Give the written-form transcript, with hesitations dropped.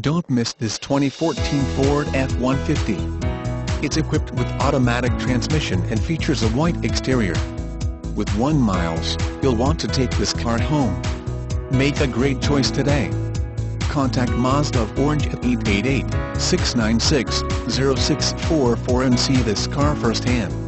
Don't miss this 2014 Ford F-150. It's equipped with automatic transmission and features a white exterior. With 1 mile, you'll want to take this car home. Make a great choice today. Contact Mazda of Orange at 888-696-0644 and see this car firsthand.